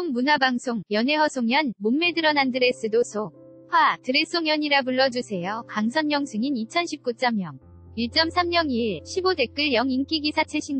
홍콩 문화방송 연예 허송연 몸매 드러난 드레스도 소화 드레송연이라 불러주세요. 강선영 승인 2019.0 1.302 15 댓글 0 인기기사 최신